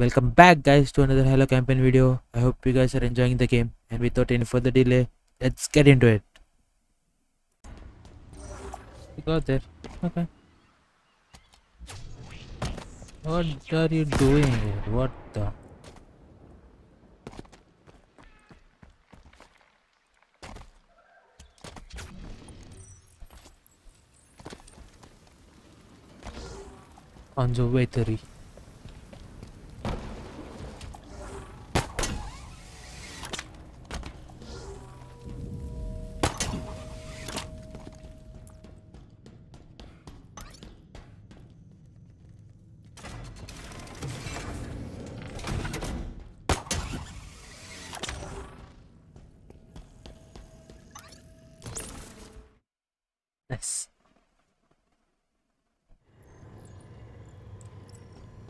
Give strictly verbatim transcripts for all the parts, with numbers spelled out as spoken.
Welcome back guys to another Hello Campaign video. I hope you guys are enjoying the game, and without any further delay, let's get into it. You got there. Okay. What are you doing here? What the? Conservatory.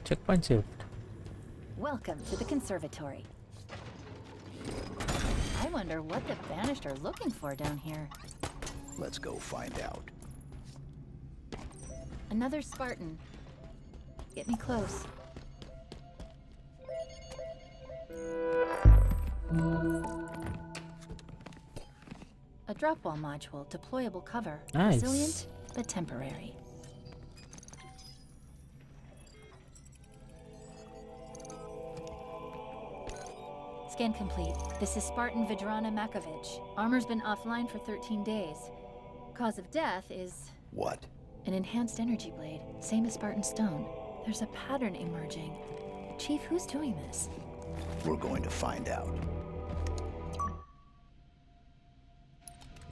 Checkpoint saved. Welcome to the Conservatory. I wonder what the Banished are looking for down here. Let's go find out. Another Spartan. Get me close. A drop wall module, deployable cover. Nice. Resilient, but temporary. Scan complete. This is Spartan Vedrana Makovic. Armor's been offline for thirteen days. Cause of death is... What? An enhanced energy blade. Same as Spartan Stone. There's a pattern emerging. Chief, who's doing this? We're going to find out.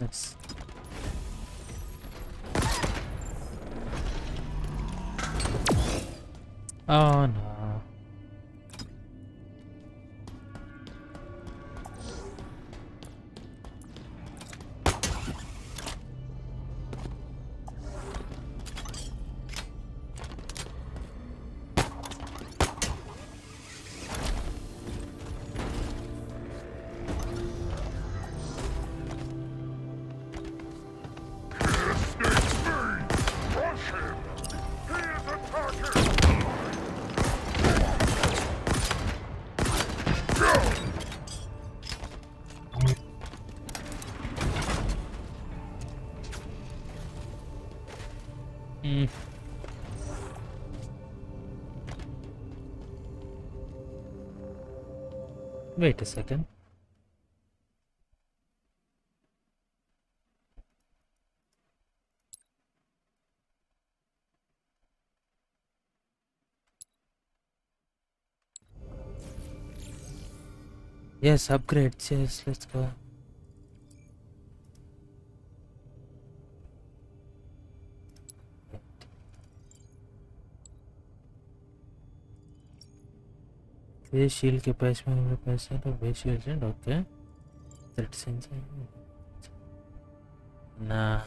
Nice. Oh no. Wait a second. Yes, upgrades. Yes, let's go. Base shield capacity percent of base shield and okay. Threat sensor. Nah.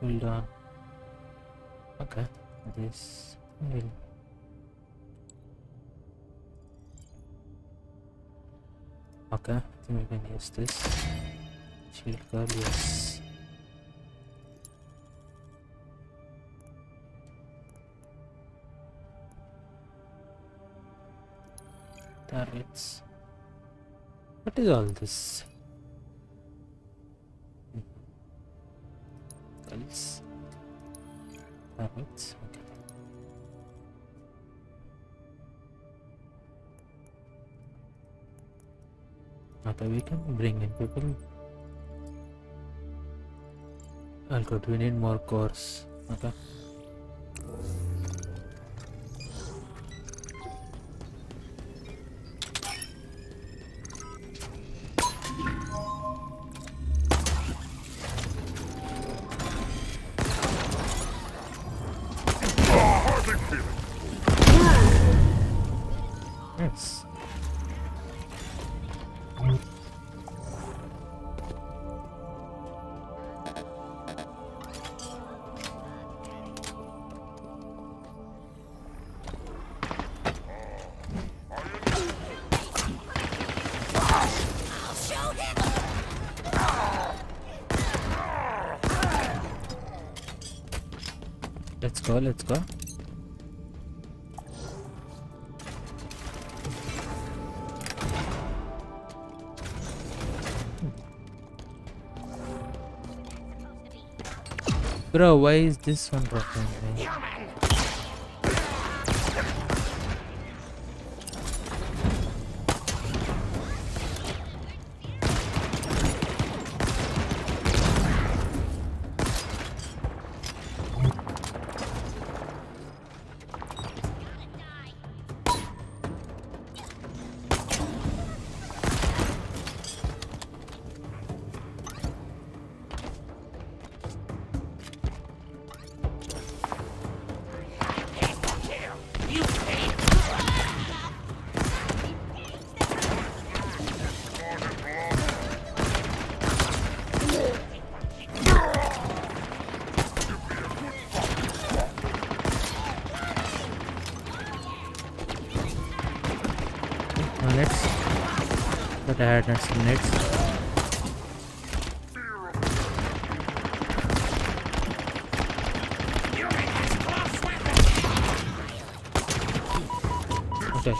Hold on. Okay. This will. Okay. Then we can use this shield card. Yes. Targets. What is all this? Targets. Targets. Okay. Okay, we can bring in people. Oh god, we need more cores. Okay. Let's go, let's go. Bro, why is this one broken? I had next minutes. Okay.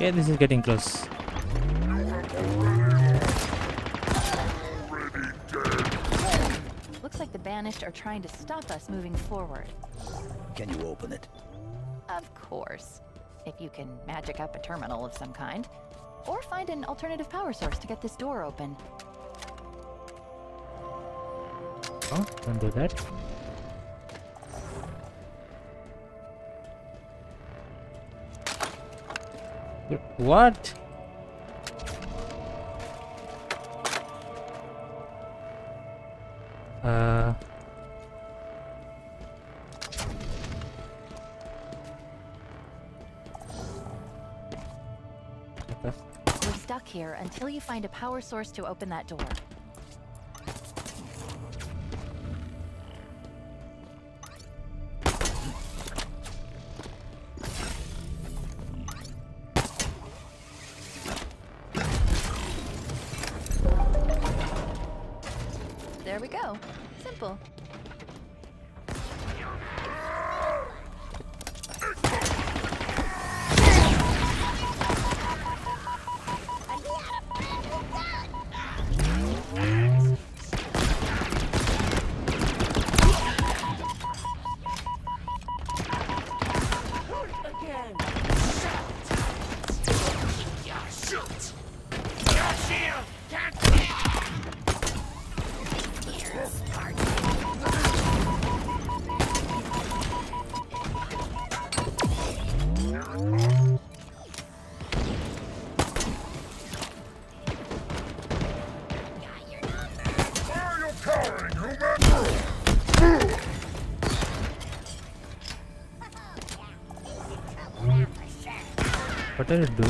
Yeah, this is getting close. Looks like the Banished are trying to stop us moving forward. Can you open it? Of course, if you can magic up a terminal of some kind, or find an alternative power source to get this door open. Oh, don't do that. What? Uh. Here until you find a power source to open that door. There we go. Simple. What are you doing?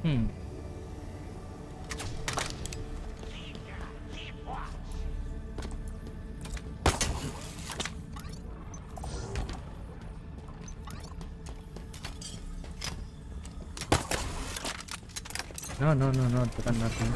Hmm. No, no, no, no, nothing.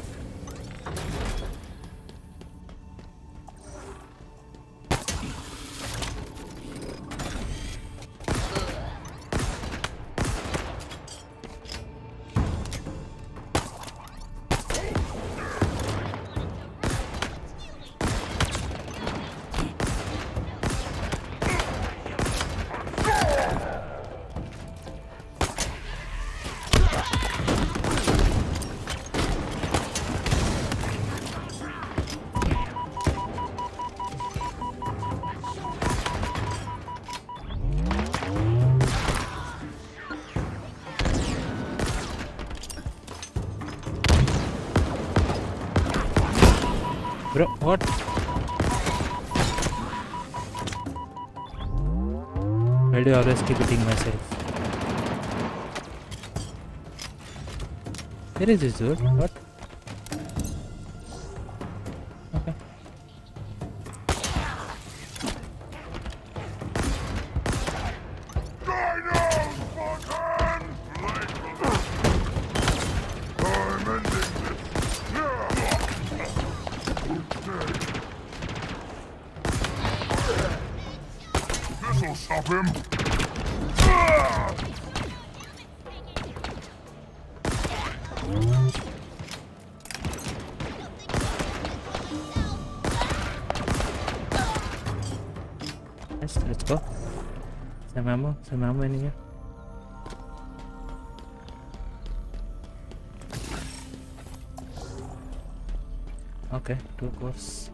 Bro, what? Why do I always keep hitting myself? Where is this door? What? Okay. Stop him! Nice, let's go. Some ammo, some ammo in here. Okay, two course.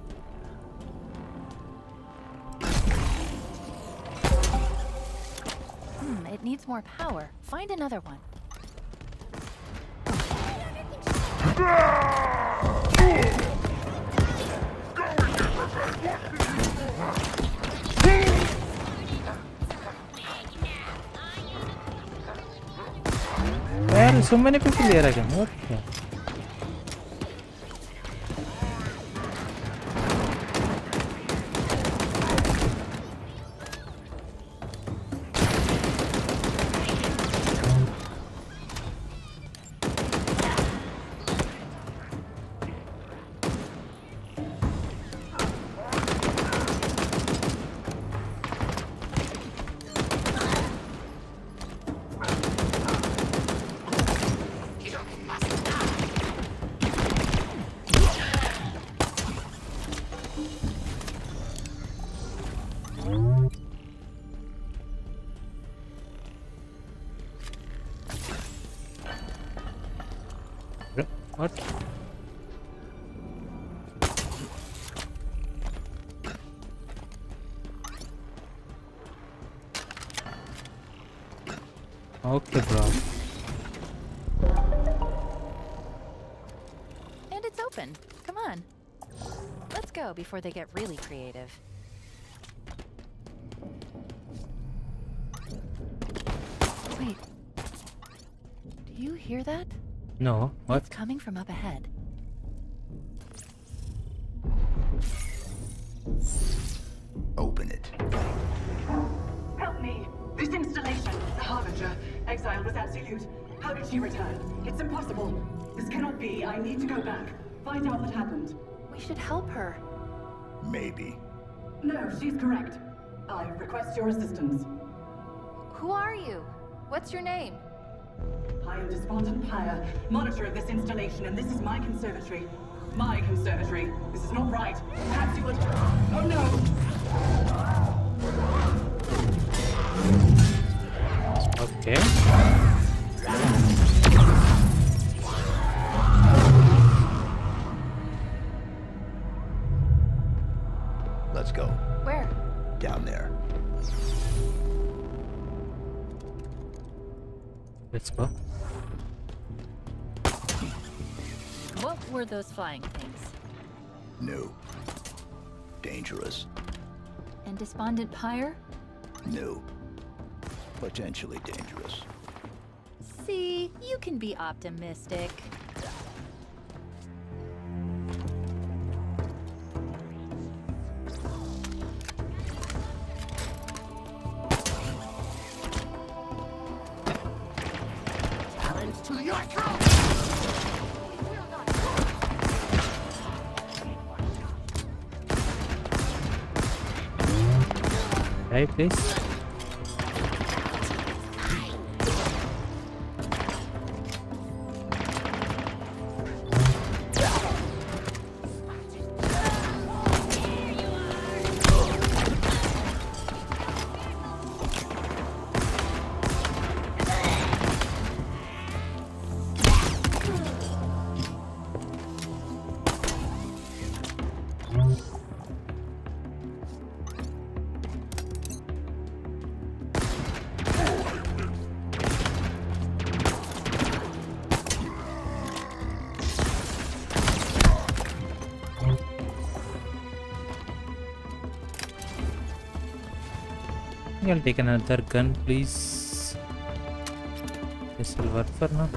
Hmm, it needs more power. Find another one. There are so many people here again. What the hell? What? Okay, bro. And it's open. Come on. Let's go before they get really creative. Wait. Do you hear that? No, what? It's coming from up ahead. Open it. Help me! This installation, the Harbinger, exile was absolute. How did she return? It's impossible. This cannot be. I need to go back. Find out what happened. We should help her. Maybe. No, she's correct. I request your assistance. Who are you? What's your name? I am Despondent Pyre, monitor of this installation, and this is my conservatory. My conservatory. This is not right. Perhaps you would... Oh no! Okay. Let's go. Where? Down there. Let's go. What were those flying things? No. Dangerous. And Despondent Pyre? No. Potentially dangerous. See, you can be optimistic. Right, please. I'll take another gun, please. This will work for now.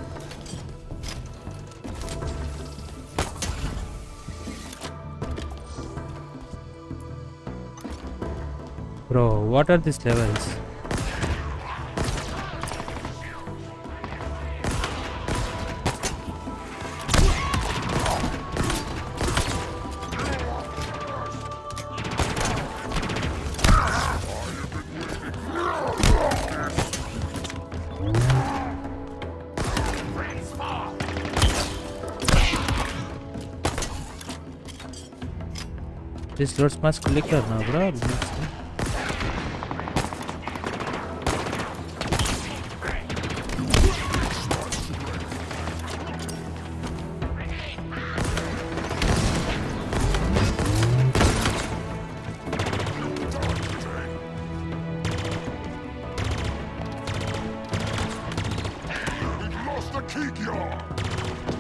Bro, what are these levels? This Lord's Mass Collector now, bro.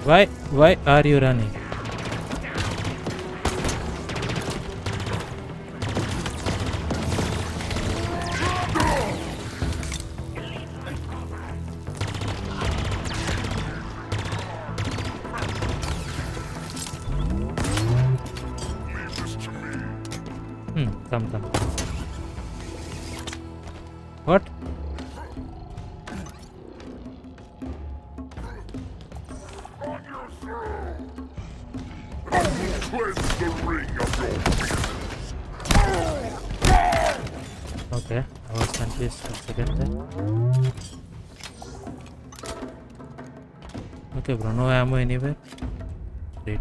Why, why are you running? Hmm, come, come. What? Okay, bro, no ammo anywhere. Great.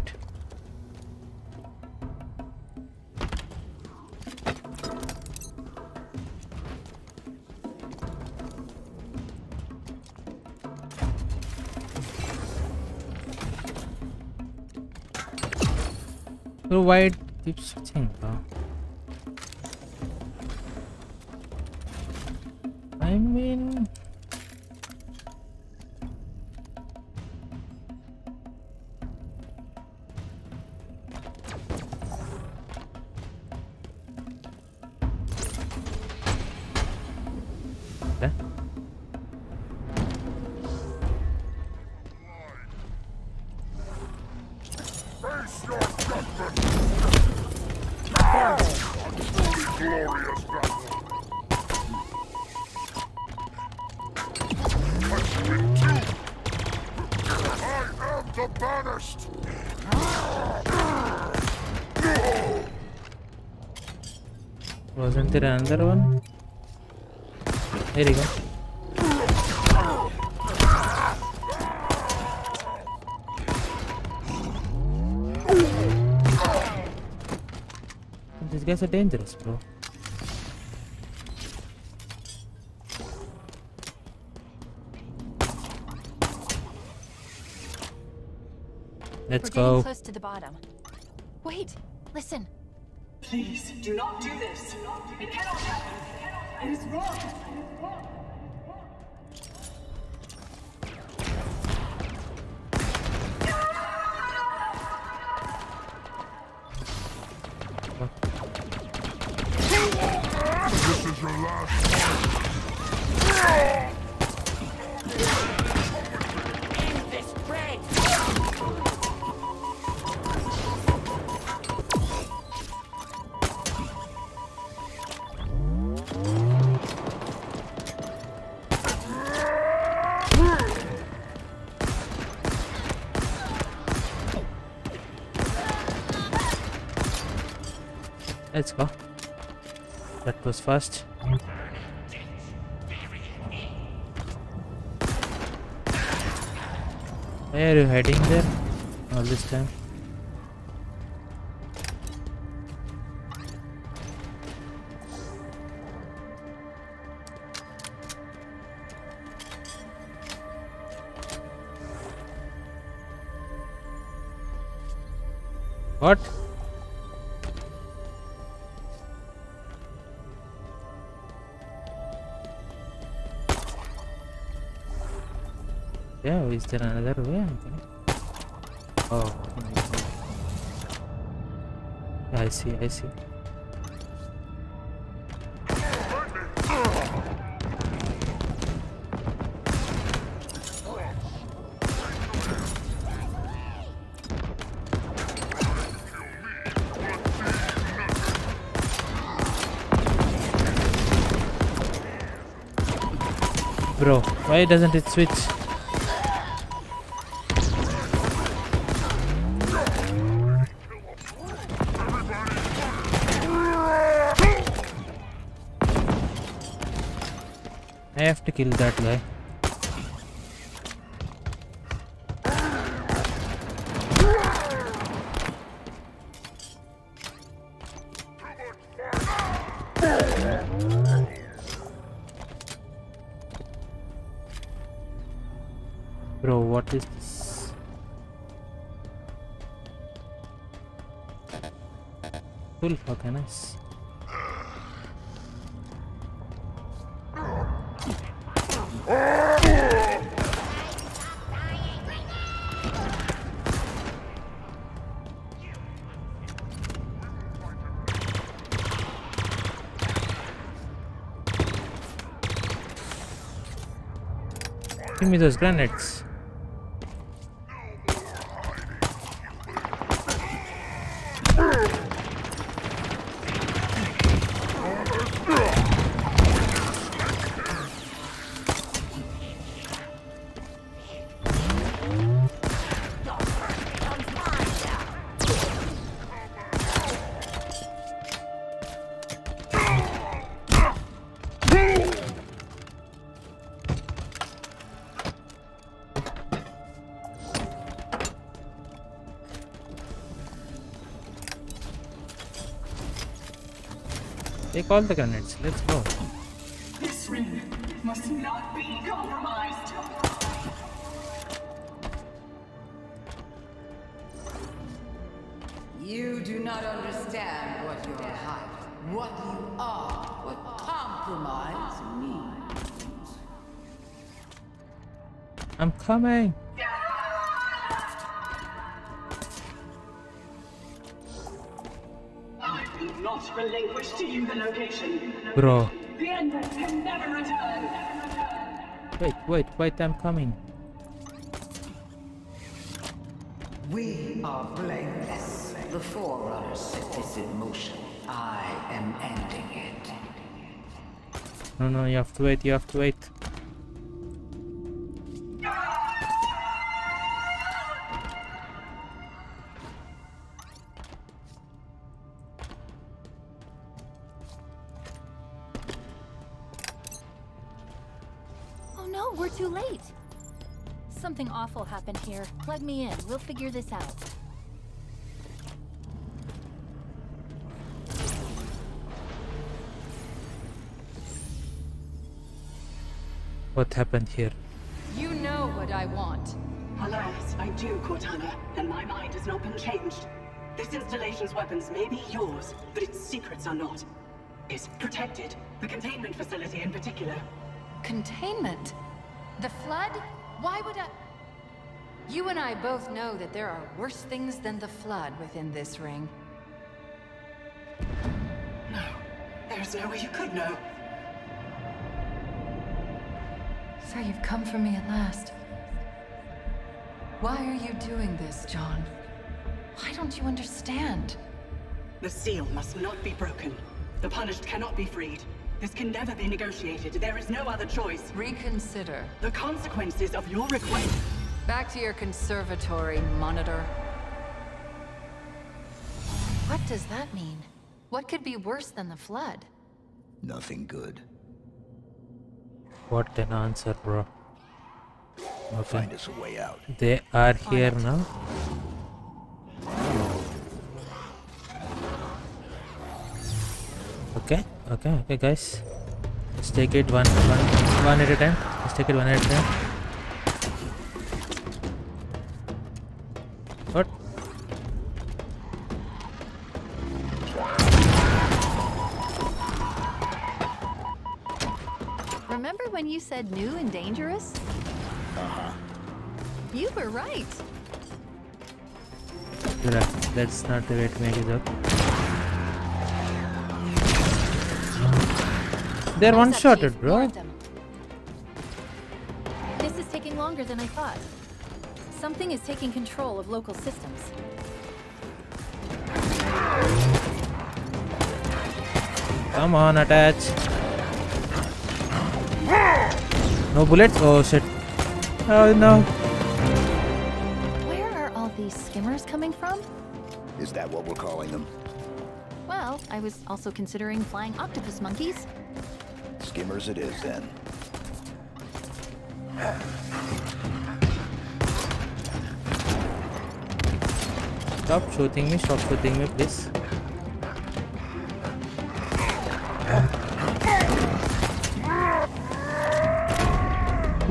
So why it keeps switching, bro? I mean, wasn't there another one? Here we go. These guys are dangerous, bro. Let's We're go. Close to the bottom. Wait, listen. Please do not do this. It cannot happen. It is wrong. It is wrong. Let's go. That was fast. Where are you heading there all this time? What? Yeah, is there another way? Oh, I see, I see. Bro, why doesn't it switch? I have to kill that guy. ist es? Sulfur, okay, nice. Give me those grenades. Take all the grenades. Let's go. This ring must not be compromised. You do not understand what you're hiding, what you are, what compromise means. I'm coming. Relinquish to you the location. Bro. The enders can never return. Wait, wait, wait, I'm coming. We are blameless. The Forerunner set this in motion. I am ending it. No, no, you have to wait, you have to wait. Something awful happened here. Plug me in. We'll figure this out. What happened here? You know what I want. Alas, I do, Cortana, and my mind has not been changed. This installation's weapons may be yours, but its secrets are not. It's protected. The containment facility in particular. Containment? The Flood? Why would I... You and I both know that there are worse things than the Flood within this ring. No. There's no way you could know. So you've come for me at last. Why are you doing this, John? Why don't you understand? The seal must not be broken. The punished cannot be freed. This can never be negotiated. There is no other choice. Reconsider the consequences of your request. Back to your conservatory, monitor. What does that mean? What could be worse than the Flood? Nothing good. What an answer, bro. Okay. Find us a way out. They are here now. Okay. Okay, okay guys, let's take it one, one, one at a time, let's take it one at a time. What? Remember when you said new and dangerous? Uh-huh. You were right. That's not the way to make it up. They're one-shotted, bro. This is taking longer than I thought. Something is taking control of local systems. Come on, attach. No bullets? Oh shit. Oh no. Where are all these skimmers coming from? Is that what we're calling them? Well, I was also considering flying octopus monkeys. Skimmers it is, then. Stop shooting me, stop shooting me, please.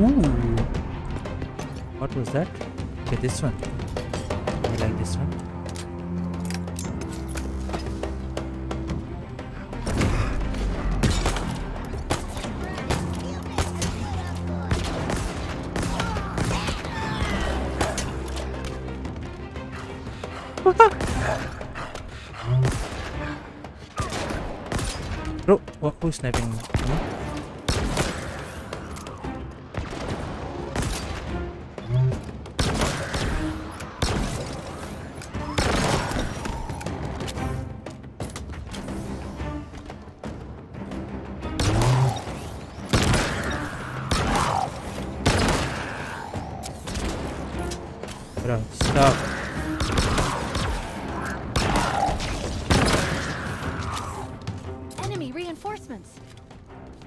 Ooh. What What was that? Okay, this one. I like this one. Bro, what, who's sniping me? Bro, stop.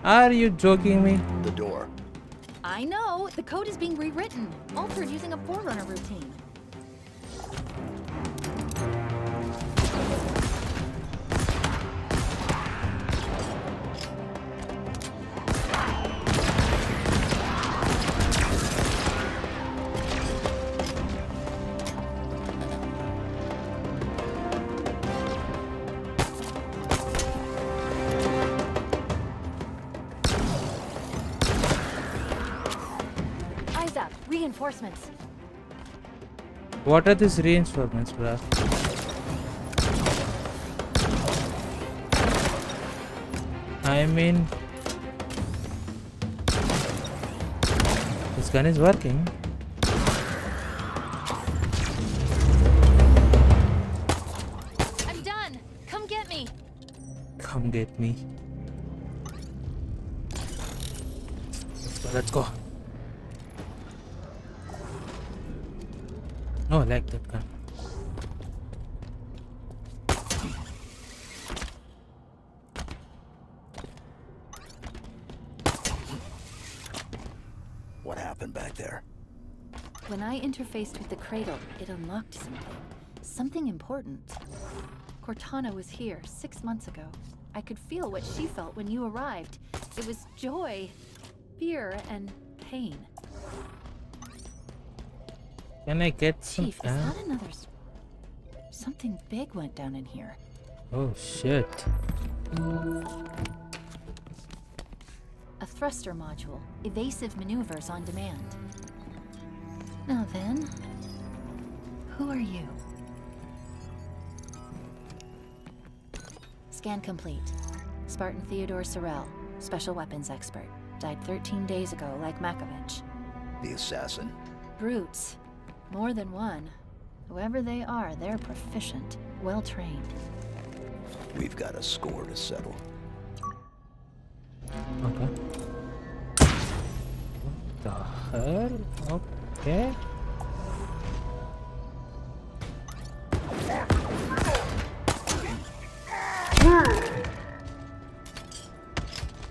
Are you joking me? The door. I know. The code is being rewritten, altered using a Forerunner routine. Reinforcements. What are these reinforcements, bruh? I mean, this gun is working. I'm done. Come get me. Come get me. Let's go. Let's go. No, I like that gun. What happened back there? When I interfaced with the Cradle, it unlocked something. Something important. Cortana was here six months ago. I could feel what she felt when you arrived. It was joy, fear, and pain. Can I get some? Chief, is that another sp something big went down in here? Oh shit! A thruster module, evasive maneuvers on demand. Now then, who are you? Scan complete. Spartan Theodore Sorrel, special weapons expert, died thirteen days ago, like Makovic. The assassin. Brutes. More than one. Whoever they are, they're proficient, well-trained. We've got a score to settle. Okay. What the hell? Okay.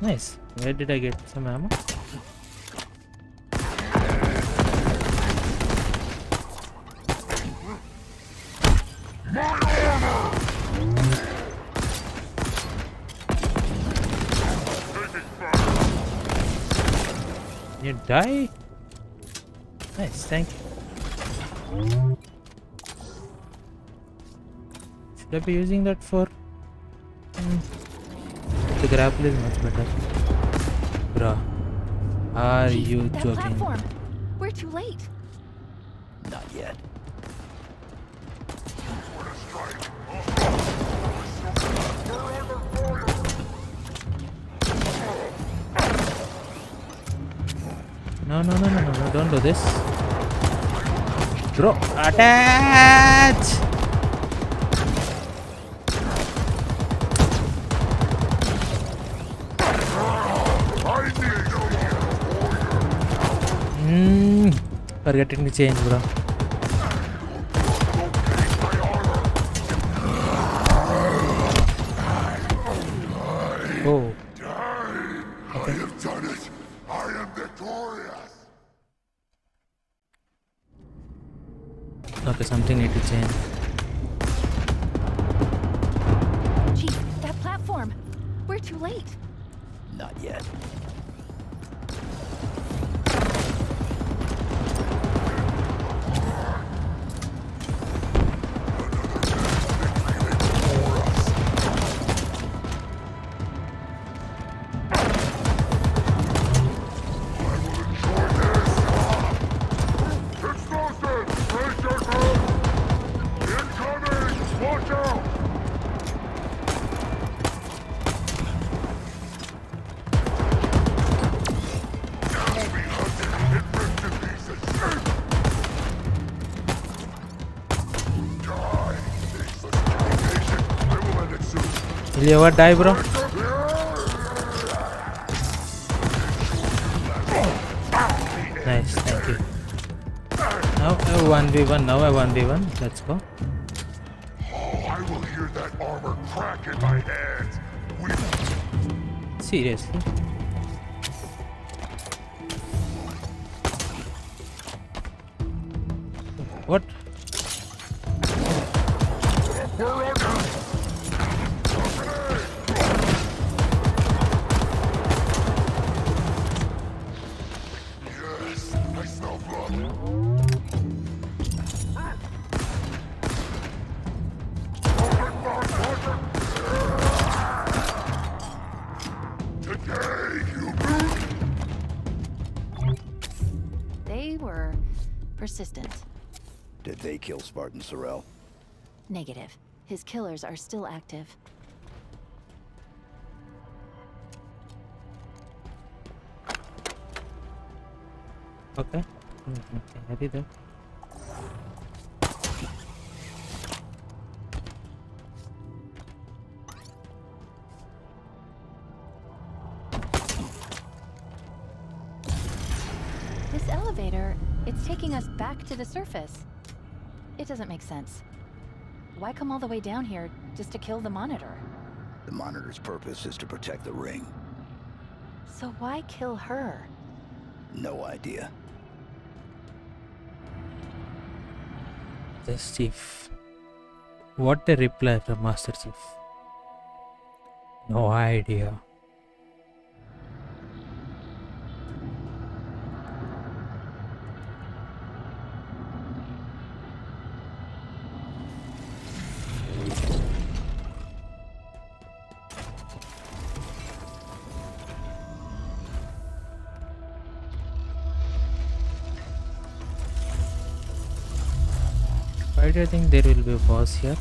Nice. Where did I get some ammo? You die? Nice, thank you. Should I be using that for... Mm. The grapple is much better. Bruh. Are you joking? Platform. We're too late. Not yet. No, no, no, no, no, no, don't do this. Bro, attach! Hmm, forgetting to change, bro. Oh. Okay, something need to change. Chief, that platform! We're too late! Not yet. Will you ever die, bro? Nice, thank you. Now a one v one, now a one v one. Let's go. Oh, I will hear that armor crack in my hands. We... Seriously? What? Kill Spartan Sorrel? Negative. His killers are still active. Okay. Okay, I did that. This elevator, it's taking us back to the surface. It doesn't make sense. Why come all the way down here just to kill the monitor? The monitor's purpose is to protect the ring. So why kill her? No idea. The Chief. What a reply from Master Chief. No idea. I think there will be a boss here.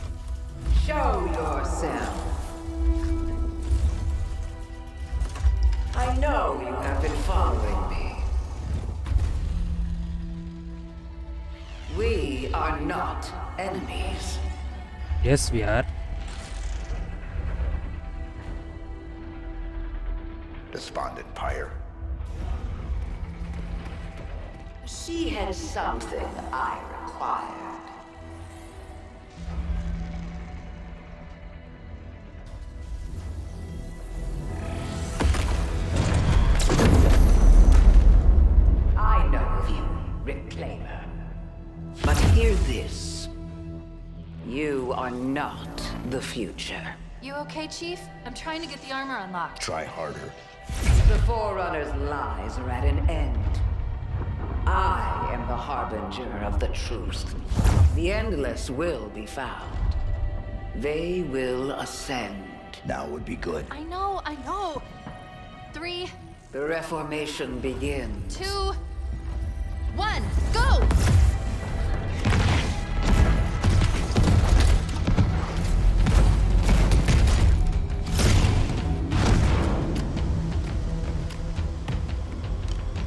Show yourself. I know you have been following me. We are not enemies. Yes, we are. Despondent Pyre. She has something I require. The future. You okay, Chief? I'm trying to get the armor unlocked. Try harder. The Forerunner's lies are at an end. I am the harbinger of the truth. The endless will be found. They will ascend. Now would be good. I know, I know. Three. The reformation begins. Two. One. Go!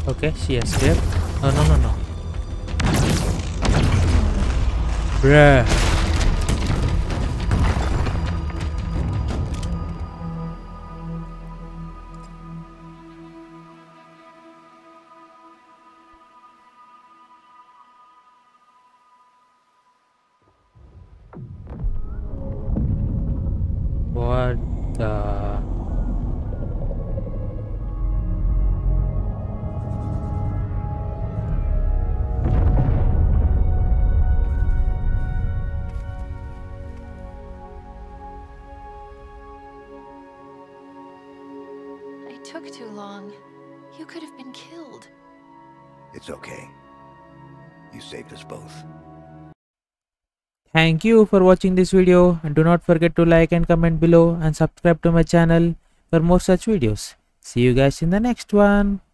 Okay, she has here. No, no, no, no. Bruh. What the... It's okay. You saved us both. Thank you for watching this video, and do not forget to like and comment below and subscribe to my channel for more such videos. See you guys in the next one.